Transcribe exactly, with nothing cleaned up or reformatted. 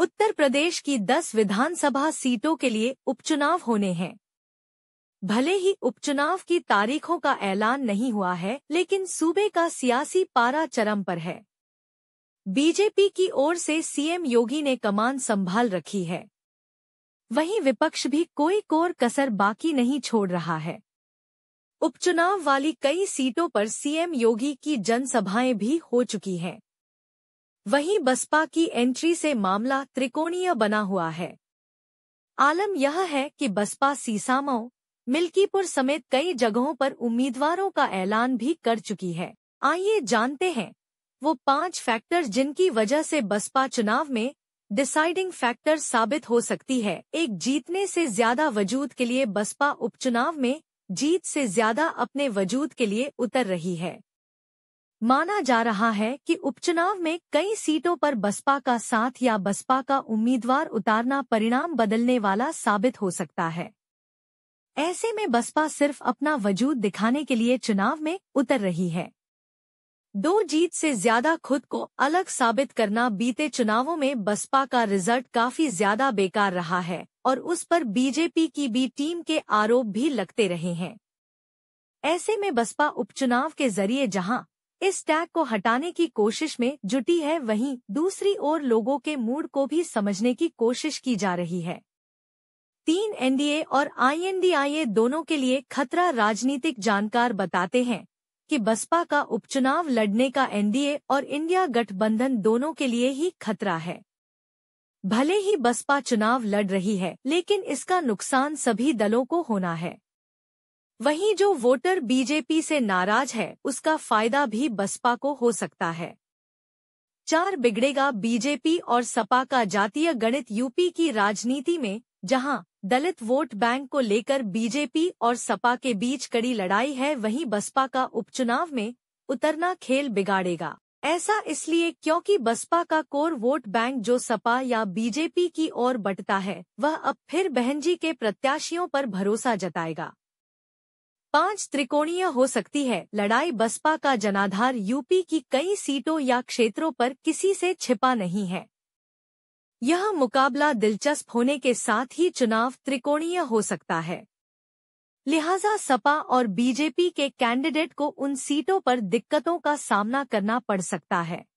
उत्तर प्रदेश की दस विधानसभा सीटों के लिए उपचुनाव होने हैं। भले ही उपचुनाव की तारीखों का ऐलान नहीं हुआ है, लेकिन सूबे का सियासी पारा चरम पर है। बीजेपी की ओर से सीएम योगी ने कमान संभाल रखी है, वहीं विपक्ष भी कोई कोर कसर बाकी नहीं छोड़ रहा है। उपचुनाव वाली कई सीटों पर सीएम योगी की जनसभाएं भी हो चुकी हैं। वहीं बसपा की एंट्री से मामला त्रिकोणीय बना हुआ है। आलम यह है कि बसपा सीसामऊ, मिल्कीपुर समेत कई जगहों पर उम्मीदवारों का ऐलान भी कर चुकी है। आइए जानते हैं वो पांच फैक्टर जिनकी वजह से बसपा चुनाव में डिसाइडिंग फैक्टर साबित हो सकती है। एक, जीतने से ज्यादा वजूद के लिए बसपा उपचुनाव में जीत से ज्यादा अपने वजूद के लिए उतर रही है। माना जा रहा है कि उपचुनाव में कई सीटों पर बसपा का साथ या बसपा का उम्मीदवार उतारना परिणाम बदलने वाला साबित हो सकता है। ऐसे में बसपा सिर्फ अपना वजूद दिखाने के लिए चुनाव में उतर रही है। दो, जीत से ज्यादा खुद को अलग साबित करना। बीते चुनावों में बसपा का रिजल्ट काफी ज्यादा बेकार रहा है और उस पर बीजेपी की बी टीम के आरोप भी लगते रहे हैं। ऐसे में बसपा उपचुनाव के जरिए जहां इस टैग को हटाने की कोशिश में जुटी है, वहीं दूसरी ओर लोगों के मूड को भी समझने की कोशिश की जा रही है। तीन, एनडीए और आईएनडीआईए दोनों के लिए खतरा। राजनीतिक जानकार बताते हैं कि बसपा का उपचुनाव लड़ने का एनडीए और इंडिया गठबंधन दोनों के लिए ही खतरा है। भले ही बसपा चुनाव लड़ रही है, लेकिन इसका नुकसान सभी दलों को होना है। वहीं जो वोटर बीजेपी से नाराज है, उसका फायदा भी बसपा को हो सकता है। चार, बिगड़ेगा बीजेपी और सपा का जातीय गणित। यूपी की राजनीति में जहां दलित वोट बैंक को लेकर बीजेपी और सपा के बीच कड़ी लड़ाई है, वहीं बसपा का उपचुनाव में उतरना खेल बिगाड़ेगा। ऐसा इसलिए क्योंकि बसपा का कोर वोट बैंक जो सपा या बीजेपी की ओर बंटता है, वह अब फिर बहनजी के प्रत्याशियों पर भरोसा जताएगा। पांच, त्रिकोणीय हो सकती है लड़ाई। बसपा का जनाधार यूपी की कई सीटों या क्षेत्रों पर किसी से छिपा नहीं है। यह मुकाबला दिलचस्प होने के साथ ही चुनाव त्रिकोणीय हो सकता है। लिहाजा सपा और बीजेपी के कैंडिडेट को उन सीटों पर दिक्कतों का सामना करना पड़ सकता है।